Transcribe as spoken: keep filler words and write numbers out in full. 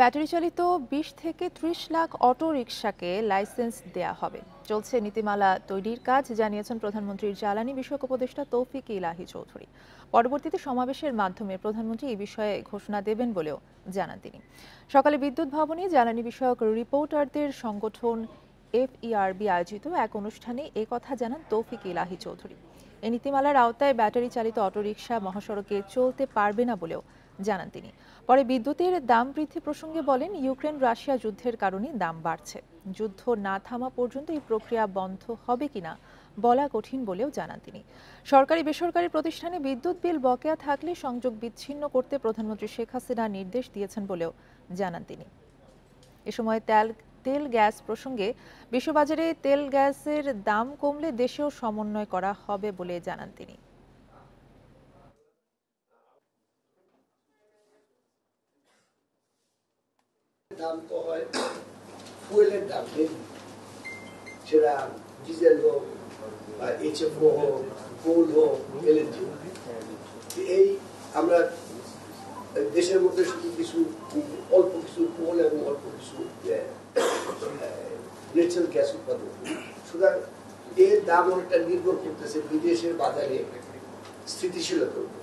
Battery চালিত বিশ থেকে ত্রিশ লাখ অটো রিকশাকে লাইসেন্স দেয়া হবে। চলছে নীতিমালা তৈরির কাজ, জানিয়েছেন প্রধানমন্ত্রীর জ্বালানি বিষয়ক উপদেষ্টা তৌফিক ইলাহি চৌধুরী। পরবর্তীতে সমাবেশের মাধ্যমে প্রধানমন্ত্রী এই বিষয়ে ঘোষণা দেবেন বলেও জানান তিনি। সকালে বিদ্যুৎ ভবনে জ্বালানি বিষয়ক রিপোর্টারদের সংগঠন এফ ই আর বি আয়োজিত এক অনুষ্ঠানে এ কথা জানান তৌফিক ইলাহি চৌধুরী। এই নীতিমালার আওতায় ব্যাটারি চালিত অটোরিকশা মহাসড়কে চলতে পারবে না বলেও জানান তিনি। পরে বিদ্যুতের দাম বৃদ্ধি প্রসঙ্গে বলেন, ইউক্রেন রাশিয়া যুদ্ধের কারণে দাম বাড়ছে। যুদ্ধ না থামা পর্যন্ত এই প্রক্রিয়া বন্ধ হবে কিনা বলা কঠিন বলেও জানান তিনি। সরকারি বেসরকারি প্রতিষ্ঠানে বিদ্যুৎ বিল বকেয়া থাকলে সংযোগ বিচ্ছিন্ন করতে প্রধানমন্ত্রী শেখ হাসিনা নির্দেশ দিয়েছেন বলেও জানান তিনি। এ সময় তেল তেল গ্যাস প্রসঙ্গে বিশ্ববাজারে তেল গ্যাসের দাম কমলে দেশেও সমন্বয় করা হবে বলে জানান তিনি। দাম তো হয় ফুয়েলের দাম, সেটা ডিজেল হোক বা এইচ এফ ও হোক, কোল হোক, এল এন জি। এই আমরা দেশের মধ্যে শুধু কিছু অল্প কিছু কোল এবং অল্প কিছু ন্যাচারাল গ্যাস উৎপাদন করি, সুতরাং এর দাম অনেকটা নির্ভর করতেছে বিদেশের বাজারে স্থিতিশীলতার উপর।